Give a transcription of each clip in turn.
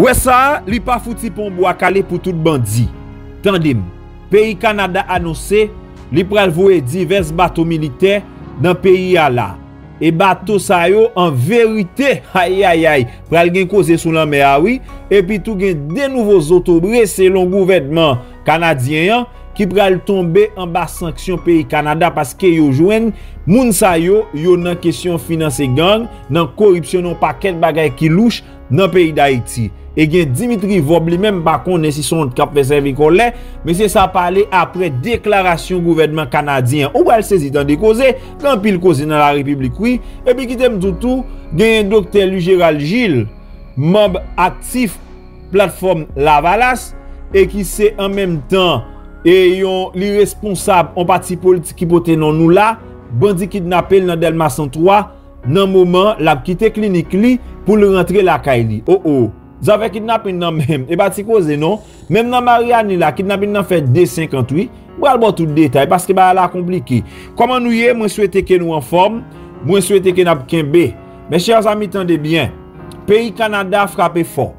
Ouais ça, li pa fouti pon bois calé pour tout bandit. Tandem, pays Canada annoncé, li pral voye divers bateaux militaires dans pays là. Et bateau ça yo en vérité, aïe aïe aïe, pral gen cause sous la mer oui, et puis tout gen de nouveaux autobrés selon gouvernement canadien qui pral tomber en bas sanction pays Canada parce que yo joine moun sa yo yo nan question finance gang, nan corruption non paquet bagay qui louche dans pays d'Haïti. Et gen Dimitri Vobli même pas connaît si son cap fait servir collè, mais c'est ça parler après déclaration gouvernement canadien. On va le saisir dans des causes, dans pile cause dans la République oui, et puis qui t'aime tout, gen docteur Louis-Gérald Gilles, membre actif plateforme Lavalas et qui c'est en même temps et yon l'irresponsable en parti politique qui pote non nous là, bandit kidnappé dans Delma 103, dans moment l'a quitté clinique li pour le rentrer la Kaili. Oh oh, j'avais kidnappé nan même et pas ti cause non, même dans Mariani la kidnappé nan fait 258, ou albon tout détail parce que ba la compliqué. Comment nous y moi souhaiter que nous en forme, moi souhaiter que n'ap kenbe. Mes chers amis tendez bien. Pays Canada frappé fort.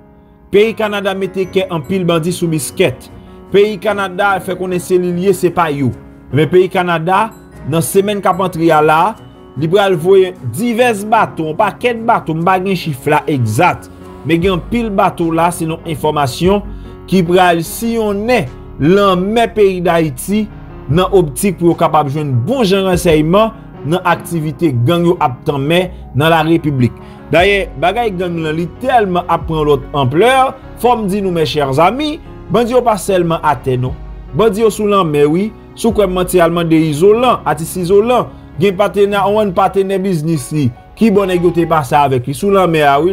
Pays Canada mette que en pile bandit sous bisquette. Pays Canada fait connaître les liés, c'est pas you. Mais pays Canada, dans semaine qu'a rentré là, li pral voye divers bateaux, pas quel bateau, m'pa gen chiffre là exact, mais gen pile bateau là, sinon information qui pral sillonner l'enme pays d'Haïti dans optique pour capable joindre bon genre renseignement dans activité gang yo ap tanmen dans la République. D'ailleurs, bagay gang là li tellement ap pran l'autre ampleur, faut me dire nous mes chers amis, bandi yo pas seulement à terre non. Bandi yo sous l'an mais oui, sous quoi mentalement de isolant, atis isolant, gen partenaire on partenaire business li. Qui bon nèg yo te passé avec lui sous l'an mais oui,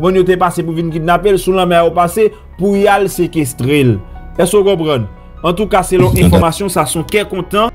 bon yo te passé pour venir kidnapper, sous l'an mais yo passé pour y al séquestrer. Est-ce qu'on comprend? En tout cas, selon information ça sont très content.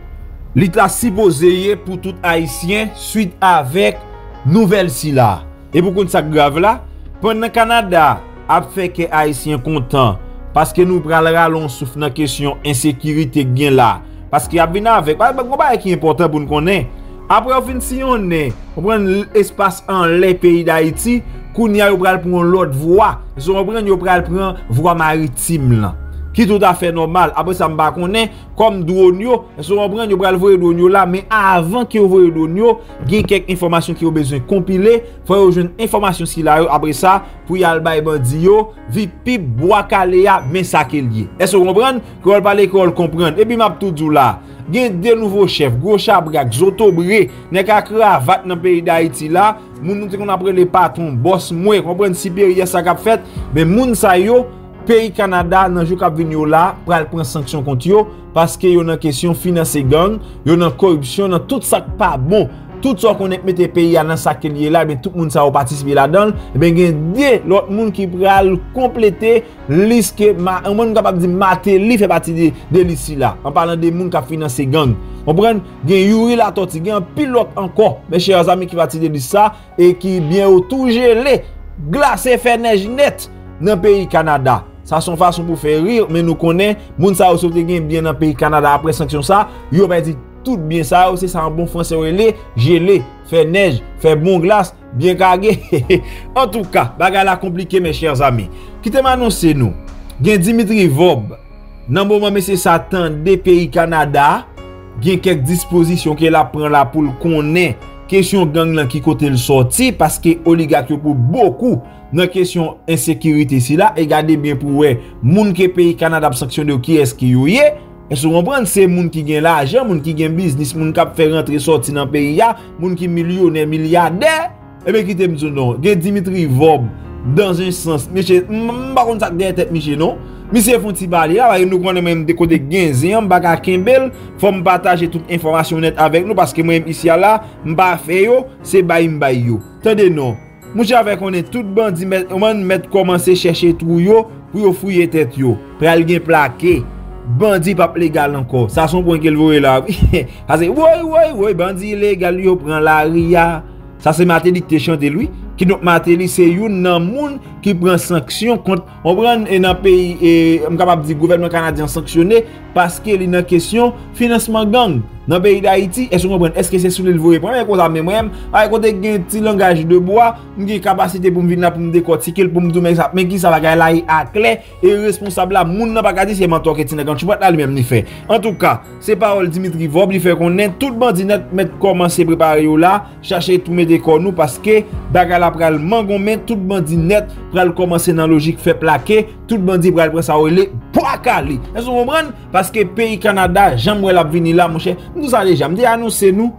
Li ta supposé pour tout haïtien suite avec nouvelle si là. Et pour qu'on ça grave là, pendant Canada a fait que haïtien content. Parce que nous prenons le souffle dans la question insécurité bien là. Parce qu'il y a bien avec. Parce que qui est important pour nous connaître. Après, si on est, on prend l'espace en les pays d'Haïti, qu'on y a prendre l'autre voie. Si on prend, on prend voie maritime là. Qui tout à fait normal. Après, ça me connaît comme Dronio. Si on prend, on prend le voie Dronio là. Mais avant qu'il voie Dronio, il y a quelques informations qui ont besoin de compiler. Il faut une information si là. Après ça, pour y aller bandi yo vipi bois kalea mais ça qu'il y est ce qu'on comprend qu'on parler qu'on comprendre et puis m'a tout dou là gen de nouveaux chefs gros chabrak zotobré nèg a cravate dans pays d'Haïti là moun nou te qu'on apre les patron boss moi comprendre si période ça qu'a fait mais moun sa yo pays Canada nan jou k'ap vini là pral prendre sanction contre yo parce que yo nan question finance gang yo nan corruption nan tout ça pas bon. Tout ce qu'on est mette pays à dans sa qu'il là mais tout le monde ça participer là-dedans et ben gen deux l'autre monde qui pral compléter liste que on monde capable dire Martelly fait partie de liste là en parlant des monde qui a financé gang on prend gen Yuri la torti gen pilote encore mes chers amis qui partie de liste ça et qui bien au tout gelé glacé fait neige net dans pays Canada. Ça son façon pour faire rire mais nous connaît monde ça aussi gen bien dans pays Canada après sanction ça yo va dire tout bien ça aussi ça en bon français relé gelé fait neige fait bon glace bien cargué. En tout cas bagay la compliqué mes chers amis qui te m'annoncer nous gen Dimitri Vob nan moment mais c'est ça des pays Canada gen quelques dispositions qu'elle prend là pour connaître question gang là qui côté le sorti parce que oligarque pour beaucoup dans question insécurité si là et gardez bien pour ouais moun ke pays Canada sanctionné qui est-ce qui y est. Et si on prend ces gens qui gagnent l'argent, les gens qui gagnent business, les gens qui font rentrer sortir dans le pays, les gens qui sont millionnaires, milliardaires, et bien qui te dit non, Dimitri Vob, dans un sens, Michel, je ne sais pas si ça a été Michel, non, Michel Fontibali, nous connaissons même des côtés Genzi, Mbaka Kembel, il faut partager toute information nette avec nous, parce que moi, ici, là, je ne fais pas, c'est Baïmbaïo. Tendez non, moi, j'avais qu'on est tout bandit, on va commencer à chercher tout, pour fouiller tête, pour aller plaquer. Bandi pas légal encore. Ça son point qu'elle voit là. Parce que oui, bandi illégal lui prend la ria. Ça c'est Martelly qui te chante lui. Qui donc Martelly c'est une nan moun qui prend sanction contre on prend un pays et on capable dire gouvernement canadien sanctionné parce qu'il est une question financement gang. dans le pays d'Haïti, est-ce qu'on est-ce que c'est sous le voyer premier qu'on a même avec côté un petit langage de bois, une capacité pour me venir pour me décortiquer pour me dire mais qui ça va gagner là à clé et responsable là moun n'a pas gardé c'est mentor qui quand tu vois là lui-même ni fait. En tout cas, c'est parole Dimitri Vobli fait qu'on est tout bandit net mettre commencer préparer là, chercher tout mes décor nous parce que baga la pral mangon men tout bandit net pral commencer dans logique fait plaquer, tout bandit pral prendre ça relé bois calé. Est-ce qu'on comprend parce que pays Canada, j'aimerais la venir là mon cher. Nous allons déjà me annoncer nous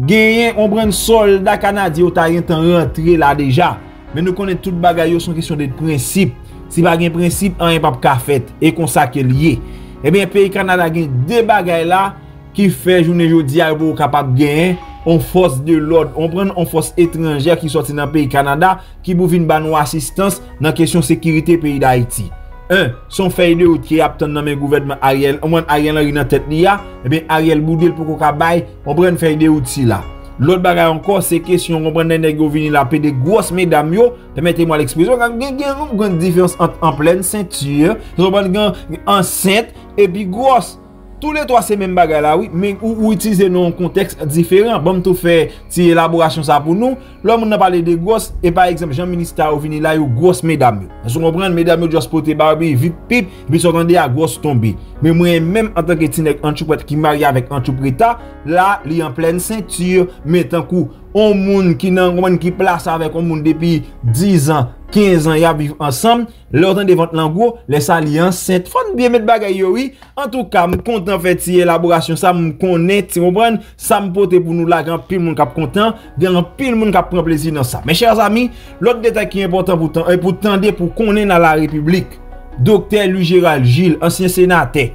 gagner on prend soldat canadien ou ta rentré là déjà mais nous connaissons toute bagaille sont question de principe si pas gain principe rien pas ka fait et comme ça que lié et bien pays Canada gagne deux bagailles là qui fait journée jodi a pour capable gagner on force de l'ordre on prend on force étrangère qui sorti dans pays Canada qui pour venir ba nous assistance dans question sécurité pays d'Haïti. Un, son feuille de route qui apporte dans le gouvernement Ariel, au moins Ariel a une tête là, et bien Ariel boudel pour qu'on cabaye, on prend une feuille de route là. L'autre bagaille encore, c'est question, on prend des négociations là, payer des grosses mesdames yo, permettez-moi l'expression, il y a une grande différence entre en pleine ceinture, on prend une enceinte et puis grosse. Tous les trois c'est même bagaille là oui mais ou utiliser dans un contexte différent bon tout faire si élaboration ça pour nous l'homme n'a parlé de grosses et par exemple Jean ministère au vini là ou grosse mesdames vous comprenez mesdames ou juste porter barbie vite pipe puis s'entendre à grosse tomber mais moi même en tant que tinec entrepreneur qui marie avec entrepreneur là li en pleine ceinture mais tant coup on monde qui nan qui place avec on monde depuis 10 ans 15 ans y a vivre ensemble l'autre des ventes l'ango les alliances sainte faut bien mettre bagaille oui en tout cas me content fait ti élaboration ça me connaît tu comprendre ça me porter pour nous là grand pile monde cap content grand pile monde cap prend plaisir dans ça mes chers amis l'autre détail qui est important pourtant et pour tendre pour connait dans la République docteur Louis-Gérald Gilles ancien sénateur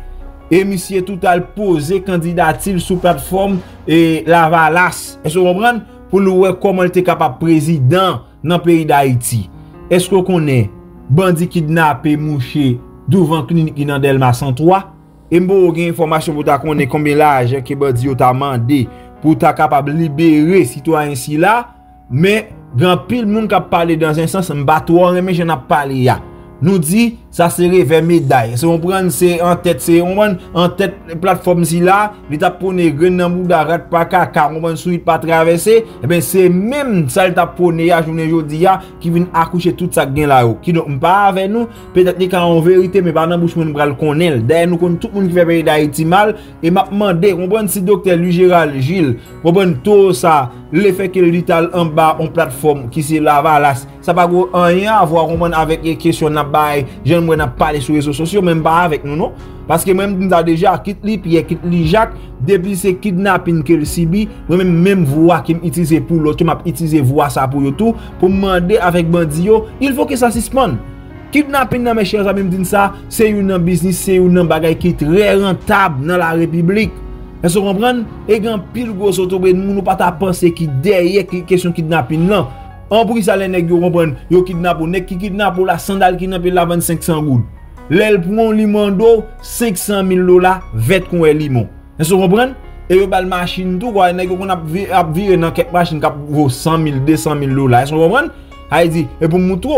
et monsieur tout a posé candidature sous plateforme et la Valas est-ce que vous comprenez pour nous voir comment il était capable président dans le pays d'Haïti. Est-ce qu'on connaît bandit kidnappé mouché devant clinique dans Delma 103 et m'bo gen information pour ta connait combien l'argent que bandit yo ta mandé pour ta capable libérer citoyen si là mais grand pile monde qui parler dans un sens m'batoire mais j'en a parlé ya nous dit ça serait vers médaille c'est on prend c'est en tête c'est on prend en tête plateforme si là il t'a poney grain dans bouda rat pas caca on prend suite pas traverser et ben c'est même ça il t'a poney à journée jodi a qui vient accoucher tout ça gain là qui donc pas avec nous peut-être ni quand en vérité mais pas dans bouche moun bral connaître d'ailleurs nous connait tout monde qui fait pays d'Haïti mal et m'a demandé on prend si docteur Louis-Gérald Gilles on prend tout ça l'effet que l'ital en bas en plateforme qui c'est la Valas ça pas rien à voir on prend avec les questions n'a bail moi n'a pas les réseaux sociaux même pas avec nous non parce que même nous a déjà quitte li Pierre quitte li Jacques depuis c'est kidnapping que le Sibi même voix qui utilisé pour l'autre m'a utilisé voix ça pour tout pour demander avec bandi yo il faut que ça suspende kidnapping dans mes chers amis me dit ça c'est une business c'est une bagaille qui est très rentable dans la République. Est-ce que vous comprenez et grand pile gros autobé nous pas ta penser qui derrière question kidnapping là. En plus, ça les nèg yo comprendre, yo kidnappe ou nèg qui kidnappe ou la sandale qui n'appelle la 2500 goud. L'el prend limando $500,000 vête qu'on est limon. Est-ce que vous comprenez? Et yo bal machine tout quoi, nèg qu'on a viré dans quelques machines qui vaut $100,000, $200,000. Est-ce que vous comprenez? Hay dit et pour montrer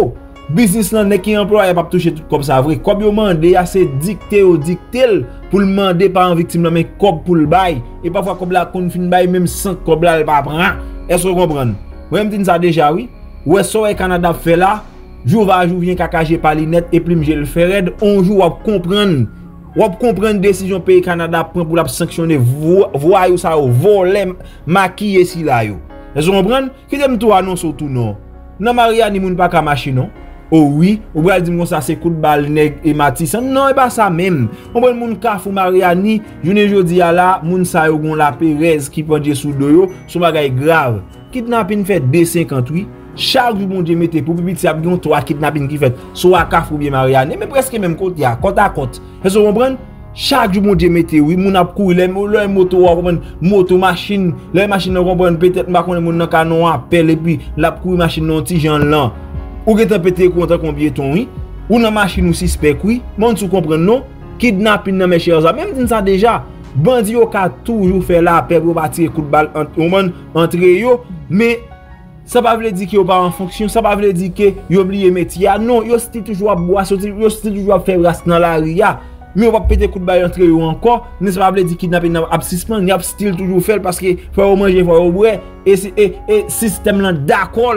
business là nèg qui employé pas toucher tout comme ça vrai. Comme yo mandé a c'est dicté au dictel pour le mandé par en victime là mais cob pour le bail et parfois cob la kon fin bail même sans cob là pas prend. Est-ce que vous comprenez? Ou même dit ça déjà oui. Ou est-ce que Canada fait là, jour va jour vient cacager par les net et plume je le fais raid, on joue à comprendre. Ou comprendre décision pays Canada prend pour la sanctionner voir ou ça voler maquiller si là yo. Est-ce qu'on comprend qui t'aime tout annonce tout non. Non Maria ni moun pas ka machine non. Oh oui, ou bral di moun ça c'est coup de balle nèg et Matisse. Non, et pas ça même. On prend moun Kafou Mariani, journée jodi a là, moun ça yo gon la Perez qui pande sous do yo, son bagay grave. Kidnapping fait 2,58. Chaque jour, mon Dieu, mettez pour public, c'est abdon 3 kidnapping qui fait soit Kaf ou bien Marianne, mais presque même côté, côte à côte. Est-ce que vous comprenez? Chaque jour, mon Dieu, mettez, oui, mon ap couru, les motos, moto, machine, les machines, on comprend peut-être, ma connaît mon canon, appel, et puis, la couru, machine, non, ti, j'en l'an. Ou qu'est-ce que pété contre combien ton, oui? Ou nan machine, ou suspect, oui? Mon sou comprend, non? Kidnapping, non, mes chers amis, même si ça déjà. Bandi yo ka toujours fait la paix pour battre coup de balle entre yo mais ça pas veut dire que yo pas en fonction ça pas veut dire que yo oublié métier non yo sti toujours boire yo sti toujours faire race dans la ria mais on va péter coup de bail entre eux encore, nous sommes appelés de kidnapper dans l'absistance, nous avons style toujours fait parce que faut manger, faut boire, et le système là d'accord,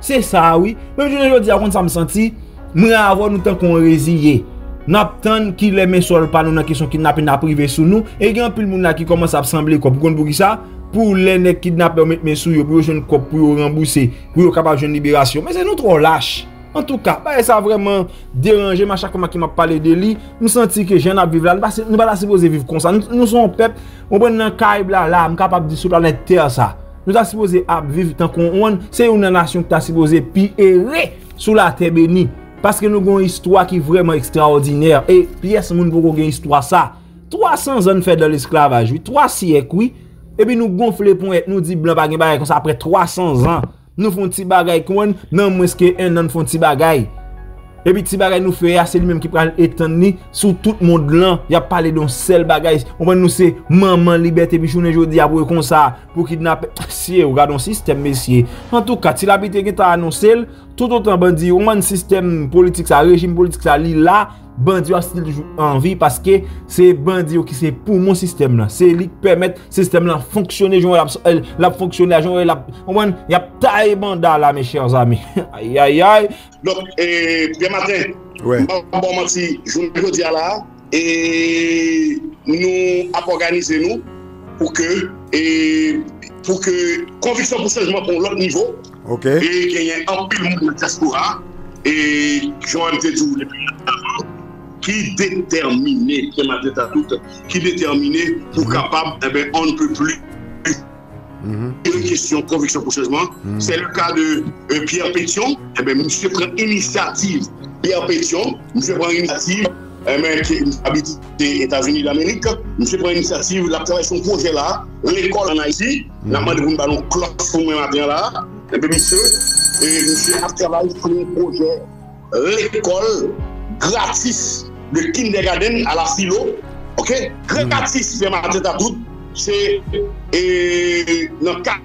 c'est ça oui. Même je ne dis pas, ça me sentit, nous avons nous tant qu'on résilier. Nous attendons qu'il les met sur le panneau qui sont kidnappés dans privé sous nous, et il y a un peu de monde qui commence à sembler comme pour ça. Pour les kidnappés, on met mes sous, pour les cop, pour rembourser, pour les capables de libération. Mais c'est nous trop lâche. En tout cas, ça a vraiment dérangé. À chaque fois qui m'a parlé de lui, nous sentons que j'ai à vivre là. Nous ne sommes pas supposés vivre comme ça. Nous sommes peuple, on prend un caïb là, capable de sur la terre ça. Nous sommes supposés vivre tant qu'on c'est une nation qui est supposée piérer sur la terre bénie. Parce que nous avons une histoire qui est vraiment extraordinaire. Et pièce, nous avons une histoire ça. 300 ans fait dans l'esclavage, 3 siècles, oui. Et puis nous gonflons les points, nous disons blanc bagay bagay comme ça après 300 ans. Nous faisons petit bagay comme non moins que un an nous faisons petit bagay. Et puis petit bagay nous fait c'est lui-même qui prend étendre sur tout le monde là, il a parlé d'un seul bagay. On va nous c'est maman liberté puis journée jodi a pour comme ça pour kidnapper. Si regarde un système messieurs. En tout cas, si l'habité qui t'a annoncé tout autant bandit, on un système politique ça, régime politique ça li là. Bandi a toujours en vie parce que c'est bandi qui c'est pour mon système là, c'est lui qui permet système là fonctionner, la fonctionner, il y a taille banda là mes chers amis. Aïe aïe aïe. Donc bien matin. Ouais. Bon menti, je dis là et nous avons organisé nous pour que conviction pour changement pour l'autre niveau. OK. Et qu'il y ait un pile monde dans la diaspora et j'aime te dire les plus qui déterminé, pour capable, eh ben, on ne peut plus. Une question conviction pour changement. C'est le cas de Pierre Pétion. Eh ben, monsieur prend initiative. Pierre Pétion, monsieur prend initiative. Qui habite des États-Unis d'Amérique. Monsieur prend initiative. La travaille son projet là. L'école en Haïti. La main de vous ballon cloche pour moi matin là. Eh ben, monsieur, a travaillé sur un projet. L'école gratis de kindergarten à la philo, ok? Gratis, c'est ma tête à tout, c'est dans le cadre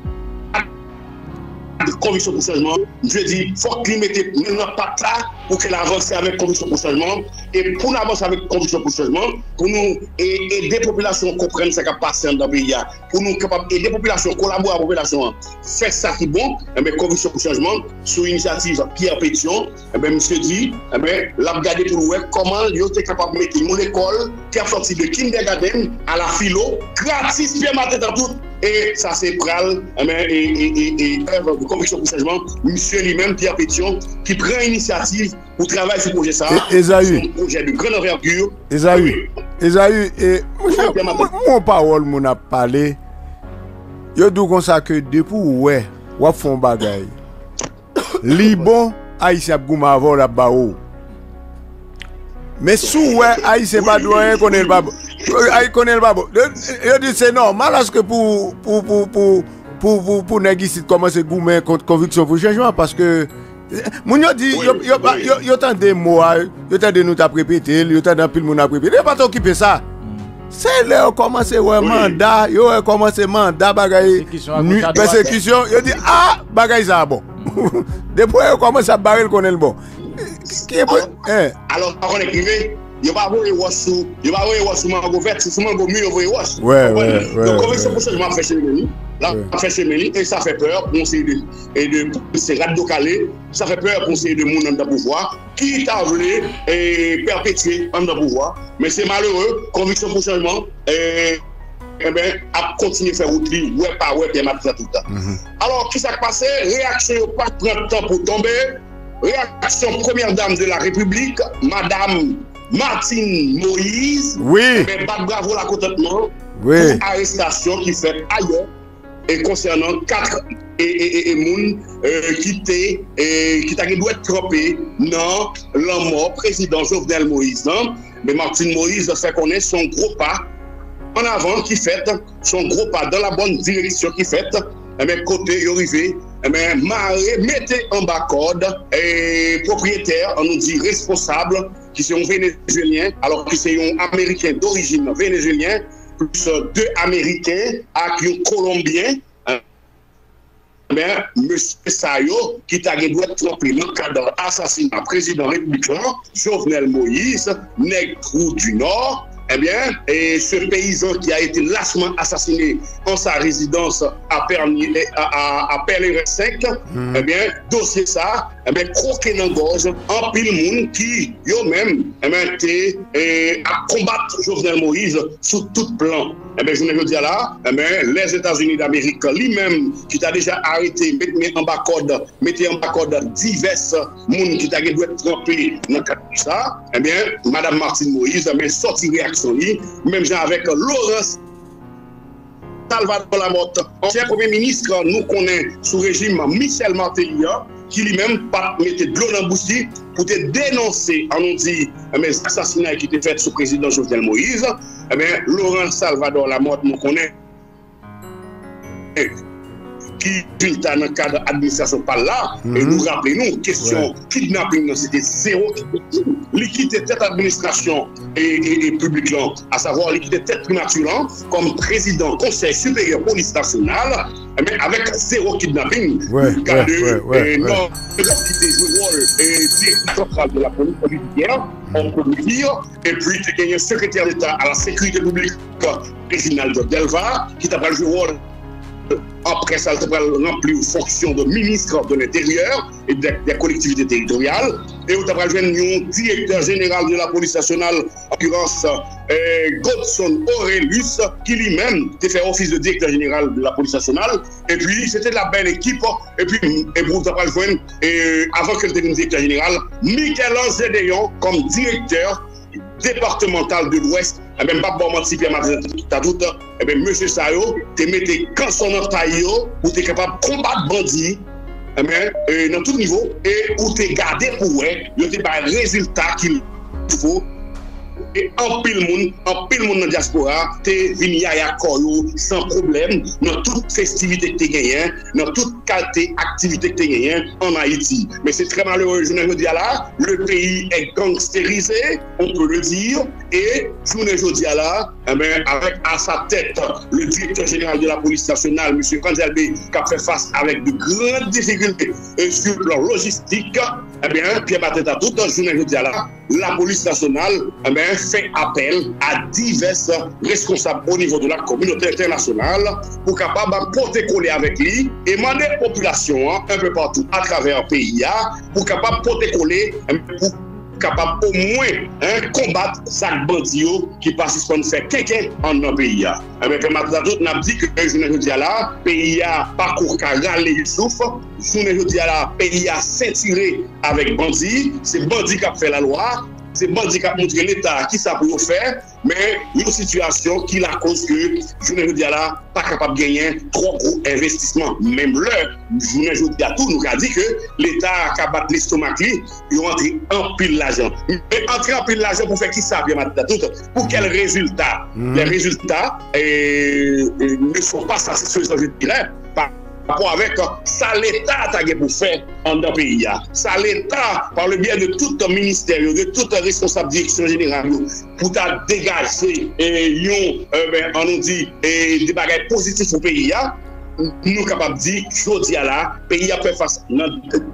de conviction pour changement. Je dis, il faut qu'il mette notre patte là pour qu'elle avance avec conviction pour changement. Et pour avancer avec conviction pour changement, pour nous aider les populations à comprendre ce qui est passé dans le pays, pour nous aider les populations à collaborer avec la population, faire ça qui est bon, mais conviction pour changement, sous l'initiative Pierre Pétion, monsieur dit, la regarder pour voir comment ils sont capables de mettre mon école qui a sorti de kindergarten à la philo, gratis, bien matin dans tout. Et ça c'est pral, et conviction pour changement, monsieur lui-même, Pierre Pétion, qui prend l'initiative pour travailler sur le projet ça. Esaü. Un projet de grande envergure. Esaü, et mon parole, mon a parlé. Yo dou kon sa que depuis ouais, wap fon bagay. Li bon, Haïti ap gouma avò la ba ou. Mais sou ouais, Haïti pa doyen connaît le babo. Haïti connaît le babo. Yo dit c'est normal parce que pour nèg ici commencer goumer contre conviction pour changement parce que moun yo dit yo tant des mots, yo tant de nous t'a répété, yo tant pile moun a répété. Pas t'occuper ça. C'est là qu'on commence un mandat, yo commence mandat bagaille persécution, yo dit ah bagaille ça bon. Depuis on commence à barrer le connaît le bon. Alors on est privé. Yo va voir wassou, yo va voir wassou mango vert, sous mango mûr, yo va wassou. Donc on fait ce changement fait chez nous. Là, on fait chez Mélie et ça fait peur pour ces radicaux, ça fait peur pour ces monde dans le pouvoir qui t'a voulu perpétuer dans le pouvoir. Mais c'est malheureux, conviction pour changement a continué à faire route, ouais pas ouais bien tout le temps. Alors qui s'est passé? Réaction pas prendre temps pour tomber. Réaction première dame de la République, madame Martine Moïse. Oui. Mais pas bravo la contentement. Oui. Arrestation qui fait ailleurs et concernant 4 moun qui t'a dû être trompé dans la mort président Jovenel Moïse. Mais Martine Moïse fait connaître son gros pas en avant qui fait, son gros pas dans la bonne direction qui fait, mais côté arrivé. Mais mettez en bas code et propriétaire, on nous dit responsable, qui sont vénézuéliens, alors que c'est un américain d'origine vénézuélienne, plus 2 Américains avec un Colombien, mais M. Sayo, qui t'a dit tromper le cadre de l'assassinat président républicain, Jovenel Moïse, Nègre du Nord, eh bien, et ce paysan qui a été lâchement assassiné en sa résidence à Perlé-Ressec, eh bien, dossier ça, eh bien, croqué dans la gorge, en pile monde qui, eux-mêmes, eh bien, à combattre Jovenel Moïse sous tout plan. Eh bien, je ne veux dire là, eh bien, les États-Unis d'Amérique, lui-même, qui t'a déjà arrêté, mettez en bas code divers monde qui t'a dû être trempé dans le cadre de ça, eh bien, Mme Martine Moïse, eh bien, sortie réaction. Même genre avec Laurent Salvador Lamothe, ancien Premier ministre, nous connaissons sous régime Michel Martelly, qui lui-même mettait de l'eau dans la bouche pour te dénoncer, en on dit, les assassinats qui étaient faits sous le président Jovenel Moïse. Eh bien, Laurent Salvador Lamothe, nous connaissons, qui est dans le cadre de l'administration par là, et nous rappelons, question kidnapping, c'était zéro. Liquider cette administration et publique, à savoir liquider cette primature comme président conseil supérieur police nationale, mais avec zéro kidnapping. Non, de la police policière, on peut dire, et puis il y a un secrétaire d'État à la sécurité publique, Réginald Delva, qui t'a pris le rôle. Après ça, il n'y a plus fonction de ministre de l'Intérieur et des collectivités territoriales. Et on a le directeur général de la police nationale, en l'occurrence Godson Aurelius, qui lui-même a fait office de directeur général de la police nationale. Et puis, c'était la belle équipe. Et puis, on a le avant qu'elle devienne directeur général, Michel Anzédéon comme directeur départemental de l'Ouest, et bien, pas bon, si bien, et bien, monsieur Sayo, te mettez quand son taillot, pour t'es capable de combattre bandits, et bien, dans tout niveau, et où t'es gardé pour eux, il y a des résultats qu'il faut, et en pile monde dans la diaspora, t'es venu à Yakoyo sans problème, dans toute festivité que t'es gagné, dans toute qualité activité que t'es gagné en Haïti. Mais c'est très malheureux, je ne veux dire là, le pays est gangstérisé, on peut le dire, et je ne dis là, eh bien, avec à sa tête le directeur général de la police nationale, M. Kandelbe, qui a fait face avec de grandes difficultés sur le plan logistique, eh bien, Pierre Pétion a tout, je ne veux dire là, la police nationale, eh bien, fait appel à divers responsables au niveau de la communauté internationale pour capable de protéger avec lui et demander aux populations un peu partout à travers le pays pour capable de protéger, pour capable au moins combattre chaque bandit qui participe à faire quelqu'un en un pays. Nous avons dit que le pays a parcours carré le souffle, le pays a ceinturé avec bandit, c'est bandit qui a fait la loi. C'est bandit qui a montré l'État qui ça peut faire, mais une situation qui la cause que, je ne veux dire là, pas capable de gagner trop gros investissement. Même là, je ne veux dire tout, nous a dit que l'État a battu l'estomac, ils ont entré en pile l'argent. Mais entrer en pile l'argent pour faire qui ça, bien tout, pour quel résultat? Les résultats ne sont pas satisfaisants, je dirais. Rapport avec ça l'État t'a pour faire en un pays. Ça l'État, par le biais de tout le ministère, de toute responsable direction générale, pour t'a dégager on nous dit des bagages positifs au pays. Nous sommes capables de dire que le pays a fait face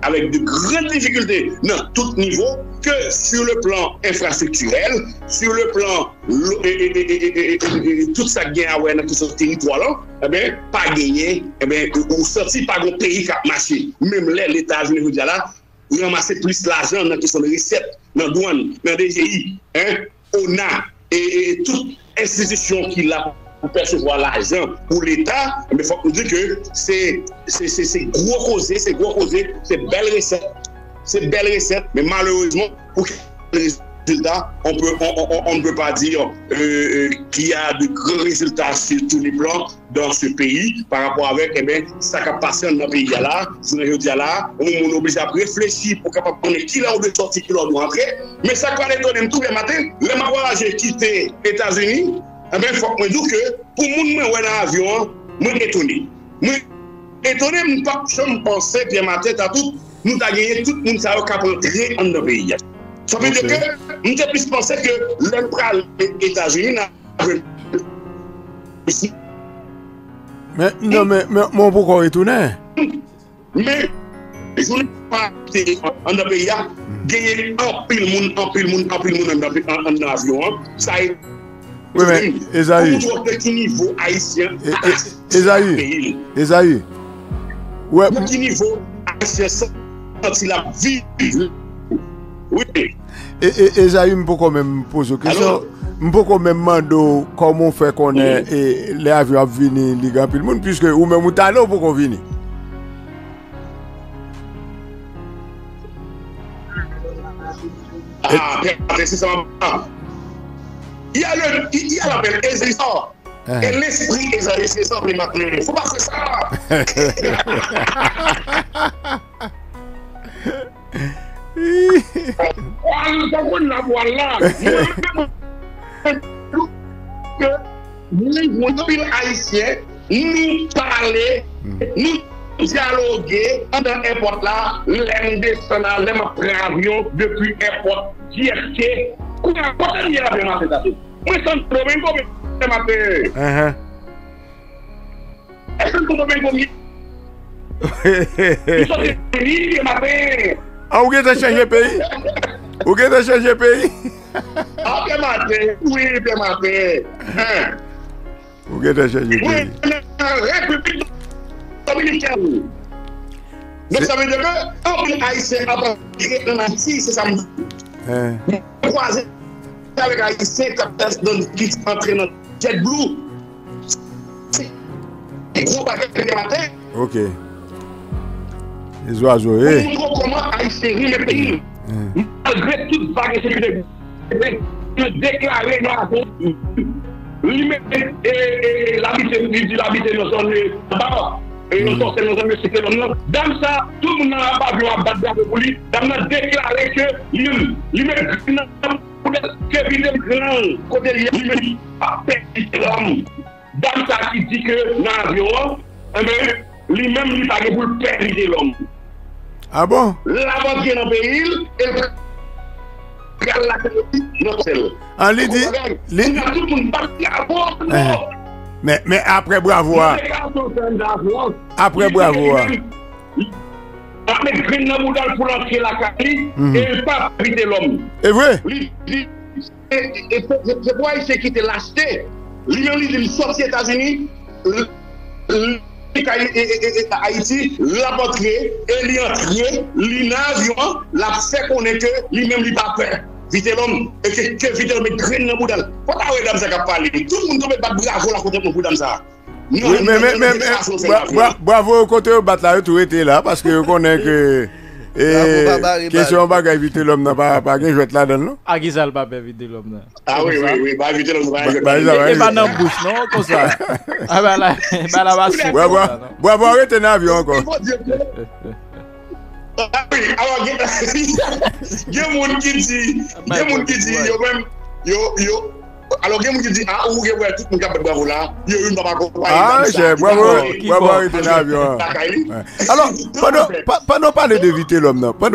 avec de grandes difficultés dans tout niveau, que sur le plan infrastructurel, sur le plan tout ça qui est à dans ce territoire-là, eh bien, pas gagné, eh bien, on sortit par un pays qui a marché. Même l'État, je ne veux dire là, il ramasse plus l'argent dans question de recettes, dans douane, dans DGI, on a, et toute institution qui l'a. Pour percevoir l'argent pour l'État, mais il faut nous dire que c'est gros causé, c'est gros causé, c'est belle recette. C'est belle recette, mais malheureusement, pour les résultats, on ne peut pas dire qu'il y a de gros résultats sur tous les plans dans ce pays par rapport avec eh bien, ça qui a passé dans le pays là. Je veux dire là, on est obligé à réfléchir pour qu'on connaisse qui là où de sortir, qui là où de rentrer. Mais ça qu'on est donné tous les matins, le mariage a quitté les États-Unis. Eh bien, il faut que je dise que pour les gens qui sont dans l'avion, je suis étonné. Je suis étonné, je ne peux pas penser, puis ma tête à tout, nous avons gagné tout le monde qui a rentré dans le pays. Ça veut dire que nous avons pensé que l'Empire des États-Unis n'a pas de. Mais non, mais pourquoi étonné? Mais je ne pas en un pays, gagner un pile monde en avion. Ça est. Oui, mais Esaïe. Petit niveau haïtien. Esaïe. Ouais. Petit niveau haïtien, c'est la vie. Oui. Et Esaïe, je peux quand même poser une question. Je peux quand même demander comment on fait qu'on ait les avions à venir, les grands pile monde, puisque ou même au talent pour qu'on vienne. Ah, c'est ça. Il y a la belle Esaïe. Et l'esprit Esaïe, c'est ça, mais maintenant, il ne faut pas faire ça. Nous, haïtiens, nous parler, nous dialoguer, dans l'aéroport là, l'aime descendre, l'aime prendre avion depuis l'aéroport, GFK. Ah, vous avez changé pays? Vous avez changé pays? Ah, bien matin, oui, bien matin. Vous avez changé pays? République dominicaine. Donc ça veut dire que, Haïtien a parlé en Haïti, c'est ça. Croisé avec Haïtien, capitaine dans le kit entré dans JetBlue. Gros paquet de matin. Ok. Les oiseaux, eh. Comment Haïtien le pays? Malgré toute vague sécurité, déclarer l'habité de nos zones d'abord, et nous sommes dans le secteur de l'homme. Dans ça, tout le monde n'a pas vu à battre dans le police. Dans la déclarer que l'humain que ville grande, côté l'humain, a perdu l'homme. Dans ça, qui dit que dans l'avion, lui-même, il parait pour perdre l'homme. Ah bon? L'avant qui est dans le pays, mais après bravo. Après bravo. Avec Green Moudal pour l'entrée la Cali, et le pape vide l'homme. C'est vrai? C'est pourquoi il s'est quitté l'acheter. L'Union dit sort des États-Unis. Haïti, la portée, et l'entrée, l'inavion, la fait qu'on est que lui-même lui pas peur. Vite l'homme, et que vite l'homme est grain dans le boudal. Pourquoi vous avez parlé? Tout le monde doit battre bravo la côté de boudal. Oui, mais, bravo, côté de battre la tout était là, parce que vous connaissez que. Question bagaille vite l'homme n'a pas gagné, je vais être là-dedans, non? Ah, qui ça le pape vite l'homme? Ah oui, bah vite l'homme, bah vite l'homme. Et bah dans la bouche, non? Comme ça. Ah bah là, bah là-bas, c'est. Bravo, arrêtez l'avion encore. Ah oui, alors, il y a des gens qui disent, alors, il y a des gens qui disent, ah, vous avez tout le monde qui a fait bravo là, il y a une dans ma compagnie. Ah, j'ai bravo, arrêtez l'avion. Alors, pendant parler de vite l'homme, non, on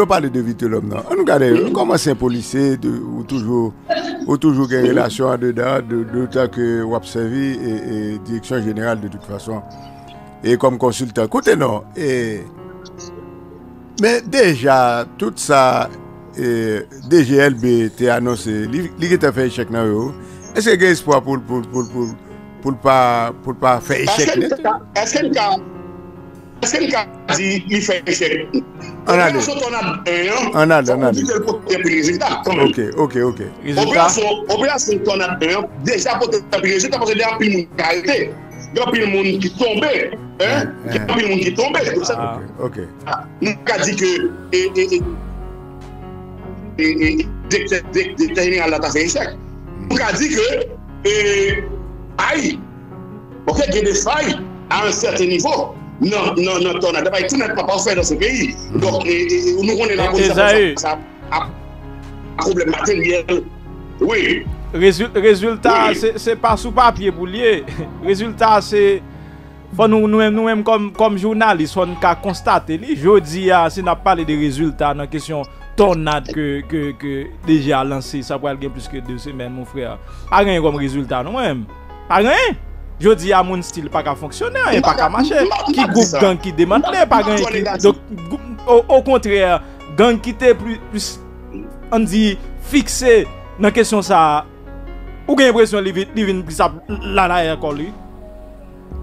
regarde comment c'est un policier ou toujours une relation en dedans, d'autant que vous observez et direction générale de toute façon, et comme consultant. Écoutez, non, et. Mais déjà, tout ça, DGLB t'a annoncé, il t'a fait échec dans eux. Est-ce qu'il y a espoir pour pas faire échec? Est-ce qu'il a dit qu'il fait échec? On a dit. On a dit. Ok. Opération Tornade 1, déjà pour te résultat, parce qu'il y a plus de carité. Il y a plus de monde qui tombe. Il y a plus de monde qui tombe. Ok. Nous avons dit que. Nous avons dit que. Aïe. Ok, il y a des failles à un certain niveau. Non, tout n'est pas parfait dans ce pays. Donc, nous on est là pour ça. Problème matériel. Oui. Résultat, c'est pas sous papier pour lier. Résultat, c'est. Nous-mêmes, comme journalistes, on a constaté. Je dis, si on parle des résultats dans la question tornade que déjà lancé, ça pourrait être plus que 2 semaines, mon frère. Pas rien comme résultat, nous-mêmes. Pas rien. Je dis à mon style pas qu'à fonctionner, pas qu'à marcher. Qui groupe gang qui démantelait, pas gang qui. Donc, au contraire, gang qui était plus, on dit, fixé dans la question ça. Ou avez l'impression qu'il vient plus là encore lui.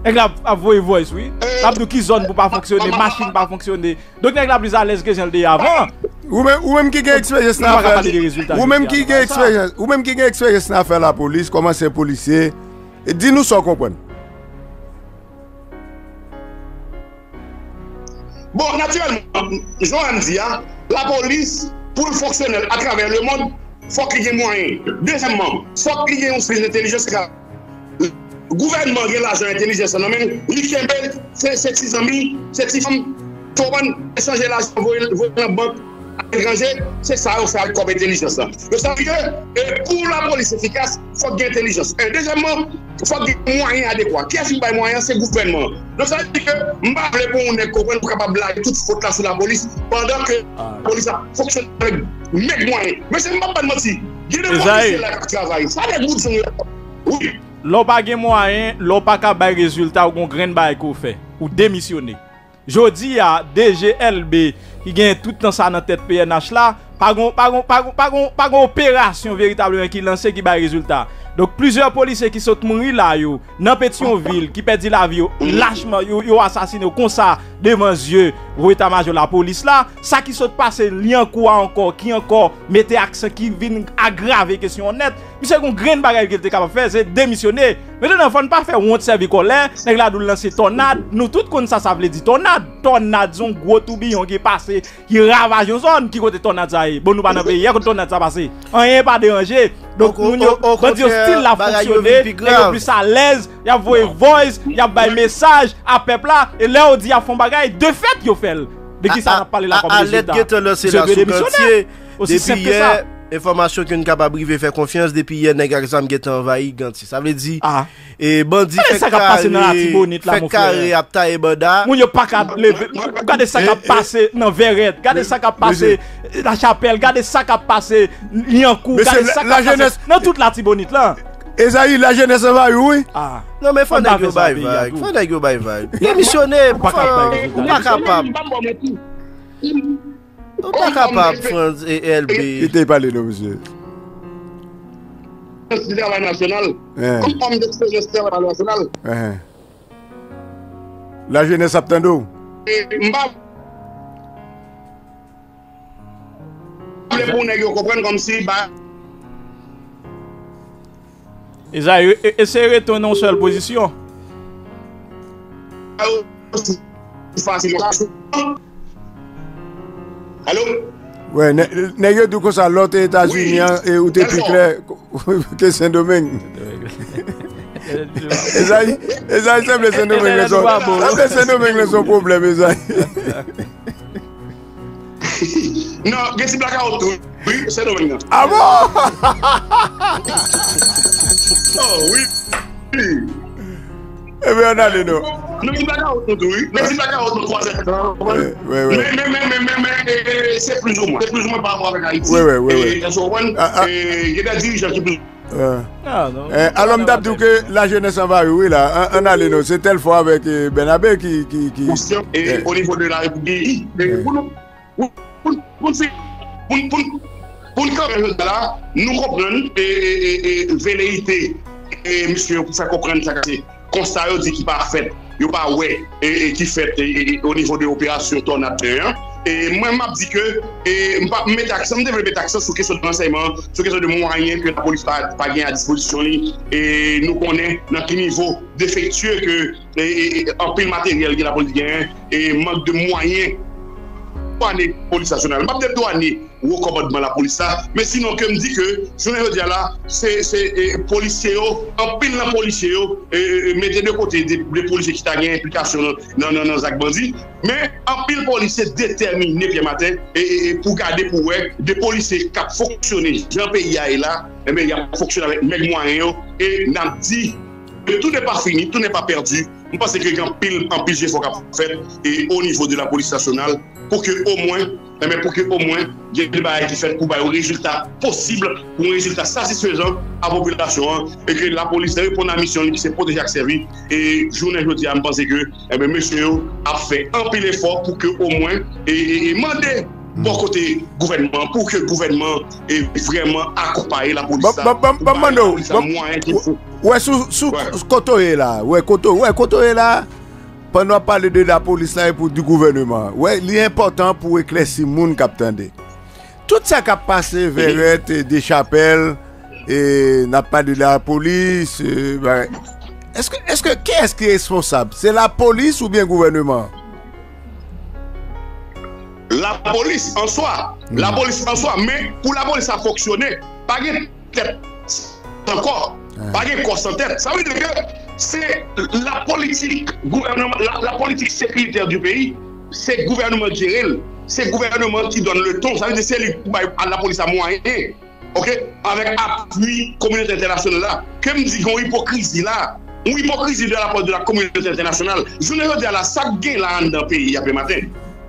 Et là, vous voyez, oui. Là, qui zone pour pas fonctionner, machine pas fonctionner. Donc, vous plus à l'aise que je le dis avant. Ou même qui a expérience là, ou même qui a expérience, ou même qui a expérience là, faire la police, comment c'est policier. Et dis-nous ça, comprendre. Bon, naturellement, Johan dit, la police, pour fonctionner à travers le monde, il faut qu'il y ait moyen. Deuxièmement, il faut qu'il y ait une crise d'intelligence. Le gouvernement a l'argent d'intelligence. C'est ses amis, c'est ses femmes, il faut échanger l'argent, voler la banque à l'étranger. C'est ça, c'est comme intelligence. Le sérieux, pour la police efficace, il faut qu'il y ait intelligence. Et deuxièmement, il faut qu'il y ait moyens adéquats. Qui est-ce qui a moyen? C'est le gouvernement. Donc ça veut dire que je ne vais pas répondre à toute faute là sur la police pendant que la police fonctionne avec mes moyens. Mais c'est pas de mentir. Il y a des policiers qui travaillent. Ça les gouttes sont là. Oui. L'on pas de moyens, l'on pas de résultats ou grain bail qu'on fait ou démissionner. Jodi a DGLB qui gagne tout dans sa tête PNH là, pas gon opération véritablement qui lance qui bail résultat. Donc plusieurs policiers qui sont morts là yo, dans Pétionville qui perdit la vie lâchement, yo assassiné comme ça devant yeux ou état-major la police là, ça qui saute passer lien quoi encore qui encore mettez accent qui vient aggraver question honnête. Monsieur qu'on graine bagarre qu'il était capable de faire, c'est démissionner. Mais on faut pas faire honte servir colère, nèg la doule lancer tornade, nous tout connait ça ça veut dire tornade son gros tourbillon qui passé, qui ravage une zone qui côté tornade ça. Bon nous pas dans pays, quand tornade ça passé, rien pas déranger. Donc nous quand dire style la fonctionner, nèg plus à l'aise, y a voice, y a bail message à peuple là et là on dit à fond bagaille, de fait yo fait. De qui ça n'a parlé là comme résultat. Aussi simple que ça. Information que nous sommes capables de faire confiance depuis hier, nous avons envahi Ganti. Ça veut dire, et bandit, ça a passé dans la Tibonite, là, mon frère. Regardez ça qui a passé dans Verrette, regardez ça qui a passé la Chapelle, regardez ça qui a passé Liancourt, regardez ça qui a passé dans toute la Tibonite, là. Esaïe, la jeunesse envahie, oui. Non, mais il faut vague. Démissionner, pas capable. On n'est pas capable, France et LB. Il était pas là, monsieur. Le travail national. Comme homme d'expérience du travail national. La jeunesse a obtenu d'eau. Je voulais qu'on comprenne comme si. Essayez de tourner en seule position. C'est facile. Allô? Ouais, n'est-ce pas que ça l'autre États-Unis et où t'es plus clair que Saint-Domingue? Esaïe, c'est le Saint-Domingue. C'est le Saint-Domingue, c'est son problème, Esaïe. Non, c'est blackout. Oui, c'est Saint-Domingue. Ah bon? Oh oui. Eh bien, on a les noms. Nous sommes pas oui. Mais c'est mais c'est plus ou moins. C'est plus ou moins par rapport à Haïti. Oui. Il y a des dirigeants qui plus. Alors, madame, dit que la jeunesse en va, oui, là. On a les noms. C'est telle fois avec Benabé qui. Et au niveau de la République, pour là, nous comprenons et velléité. Et monsieur, ça comprendre ça. Constat dit qui pas fait, il n'y a pas ouais et qui fait au niveau de l'opération tornade. Et moi, je dis que je me développe l'accent sur la question de l'enseignement, sur la question de moyens que la police n'a pas à disposition. Et nous connaissons dans quel niveau défectueux que en pile matériel que la police gagne et manque de moyens pour la police nationale. Je ne douane ou au commandement de la police. Mais sinon, que me dit que, je ne veux dire là, c'est policiers, en pile dans les policiers, mettez de côté les policiers qui ont une implication dans Zach Bandi, mais en pile policiers déterminés, bien matin, et pour garder pour eux, des policiers qui fonctionnent. Jean pays est là, mais il a fonctionné avec mes moyens, et n'a dit que tout n'est pas fini, tout n'est pas perdu. Je pense que en pile, il faut faire, et au niveau de la police nationale, pour que au moins, mais pour que au moins il y ait des bagages qui fassent pour un résultat possible, pour un résultat satisfaisant à la population, et que la police réponde à la mission qui s'est protégée à servir. Et journée aujourd'hui, je pense que monsieur a fait un pile effort pour que au moins et demander pour côté gouvernement, pour que le gouvernement ait vraiment accompagné la police. Sous Koto est là. Pendant parler de la police là et pour du gouvernement. Ouais, l'important pour éclaircir le monde captandé. Tout ça qui a passé vers des chapelles et n'a pas de la police. Est-ce que qui est-ce qui est responsable? C'est la police ou bien le gouvernement? La police en soi, mais pour la police ça fonctionner, pas de tête sans corps, pas de corps sans tête. Ça veut dire que c'est la politique gouvernement, la politique sécuritaire du pays, c'est le gouvernement qui gère, c'est le gouvernement qui donne le ton. Ça veut dire que c'est lui qui à la police à moyen, ok, avec appui communauté internationale là. Comme dit qu'on hypocrisie là, une hypocrisie de la part de la communauté internationale. Je ne veux dire la sac gain là dans le pays après matin.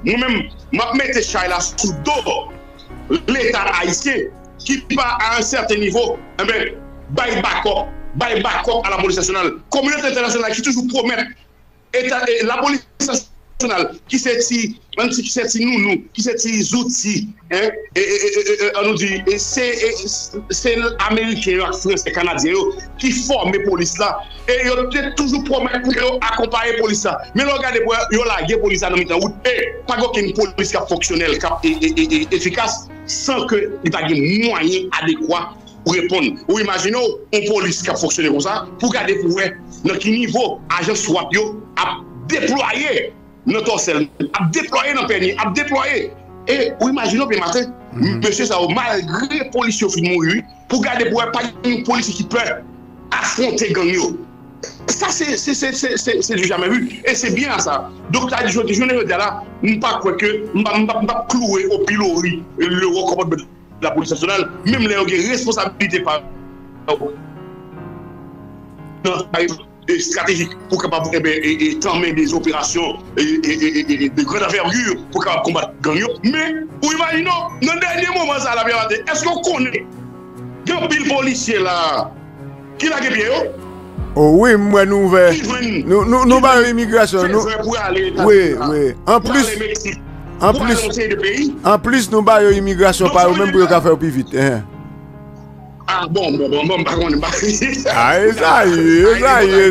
Moi-même, je mets ces chats là sous dos l'État haïtien qui part à un certain niveau, mais back up à la police nationale. Communauté internationale qui toujours promet, et la police nationale qui s'est dit, qui s'est dit outils, on nous dit, c'est l'Américain, la France, les Canadiens qui forment les polices là, et ils toujours promettent pour accompagner les polices là. Mais regardez, ils ont la police là dans le temps, pas qu'une police qui est fonctionnelle, qui est efficace, sans que il n'y ait des moyens adéquats pour répondre. Ou imaginez une police qui a fonctionné comme ça, pour garder pour voir dans quel niveau l'agent soit à déployer dans Torsel, à déployer dans Pénier, à déployer. Et ou imaginez le matin, monsieur Sao, malgré les policiers qui ont mourir, pour garder pour voir pas une police qui peut affronter Gagnon. Ça, c'est du jamais vu. Et c'est bien ça. Donc, je ne veux dire là, je ne pas que je ne pas clouer au pilori le recommandement de la police nationale, même les responsabilités par stratégique pour capable entamer des opérations de grande envergure pour capable combattre Gagnon. Mais vous imaginez, dans le dernier moment, ça la vérité, est-ce qu'on connaît un pile policier là qui l'a gagné? Oh oui, moi nous nous pas l'immigration. Oui. En plus, nous baillons l'immigration par eux-mêmes pour faire plus vite. Ah bon, par contre, ça y est.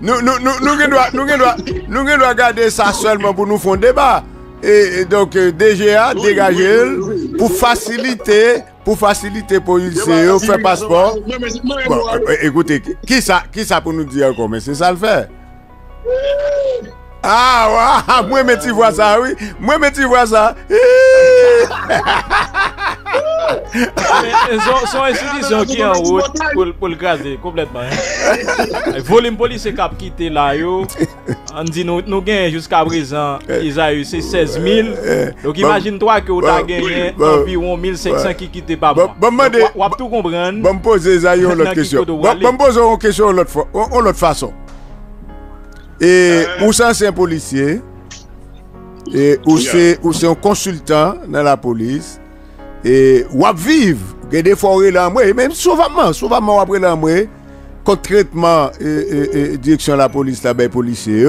Nous devons garder ça seulement pour nous faire un débat. Et donc, DGA, dégager pour faciliter pour le faire passeport. Écoutez, qui ça pour nous dire comment c'est ça le fait? Ah ouais, moi mais tu vois ça, oui. Son institution qui est en route pour le gazer complètement. Volume police qui a quitté là, on dit nous gagnons jusqu'à présent, ils ont eu 16 000. Donc imagine-toi que vous avez gagné environ 1500 qui quittent par mois. Vous avez tout compris. Bon, posez l'autre question. Bon, posez une question de l'autre façon. Et ou c'est un policier, et ou c'est un consultant dans la police, et ou à vivre, des forêts là, même souvent après là, concrètement, direction de la police là, ben policier,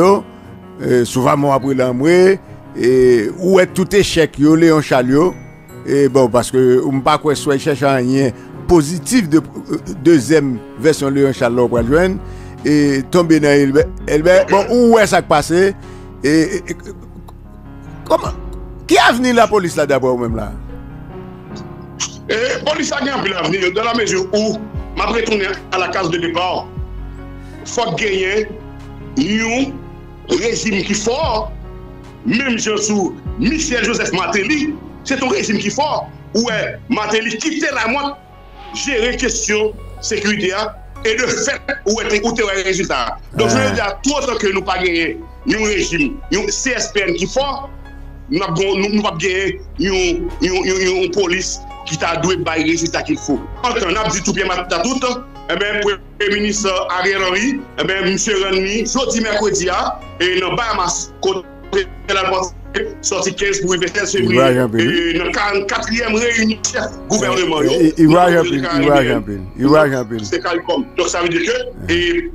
souvent après là, et ou est tout échec, yo, Léon Chalio, et bon, parce que on ne peut pas qu'on soit chercher rien positif de deuxième version Léon Chalio pour le et tomber dans Elbert. Bon, où est ça qui passe? Et comment? Qui a venu la police là d'abord même là? La police a gagné l'avenir dans la mesure où, après retourner à la case de départ, il faut gagner un régime qui est fort, même sous Michel Joseph Martelly, c'est un régime qui est fort, où Martelly quittait la moite, gérer question sécurité. Et de fait, où est le résultat? Donc, je veux dire, tout autant que nous n'avons pas gagné un régime, un CSPN qui est fort, nous n'avons pas gagné une police qui t'a doué par les résultats qu'il faut. En tant que dit tout bien, tout le Premier ministre Ariel Henry, M. Renny, jeudi, mercredi, et nous avons côté de la sorti 15 pour 27 février, dans la 44e réunion gouvernement. Il va remplir. C'est Calcom. Donc ça veut dire que le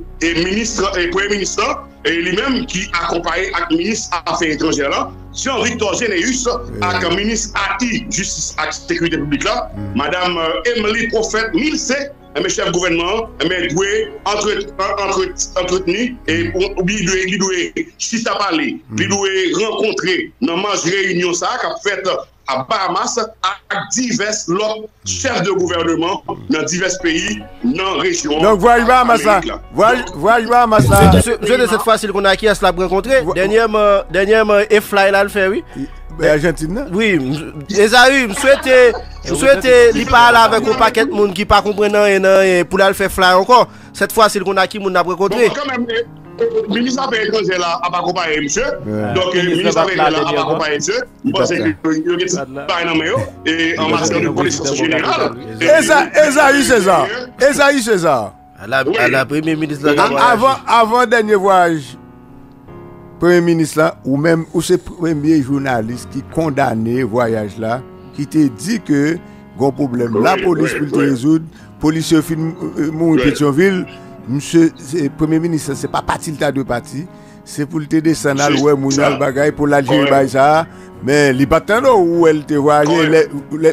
Premier ministre, lui-même qui accompagne le ministre des Affaires étrangères, Jean-Victor Généus, avec le ministre Ati, Justice et Sécurité publique, là, Madame Emily Prophet, Milsé, mes chefs gouvernement, mais doit entretenir et il doit si ça parler, il doit rencontrer dans mange réunion ça qu'a faite à Bahamas avec divers autres chefs de gouvernement dans divers pays dans région. Donc voyez Bahamas là. Voyez Bahamas là. Je de cette fois-ci qu'on a qui à se la rencontrer dernièrement et fly là le fait oui. Argentine. Oui, Esaü, je souhaitais lui parler avec un paquet de monde qui pas comprenant et pour la faire fly encore. Cette fois, c'est le qu'on a qui nous a rencontré. Le ministre des Affaires étrangères là a pas accompagné monsieur. Donc le ministre des Affaires étrangères a pas accompagné monsieur. Parce que il est en matière de police générale. Esaü César. À la première ministre là. Avant dernier voyage. Premier ministre là, ou même ou c'est premier journaliste qui condamnait voyage là, qui te dit que gros problème, la police peut le résoudre, policier Mourou Pétionville, monsieur premier ministre, c'est pas parti le tas de parti, c'est pour le te descendre à l'ouest mounal bagaille pour l'Algérie ça, mais les patins où elle te voyait,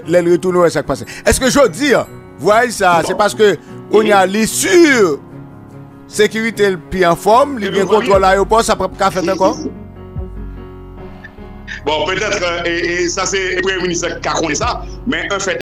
elle retourne à chaque passé. Est-ce que je dis, voyez ça, c'est parce que on y a les sûrs. Sécurité le plus en forme, les bien contrôle l'aéroport, ça peut pas faire encore. Bon, peut-être, et ça c'est le Premier ministre qui a connu ça, mais en fait.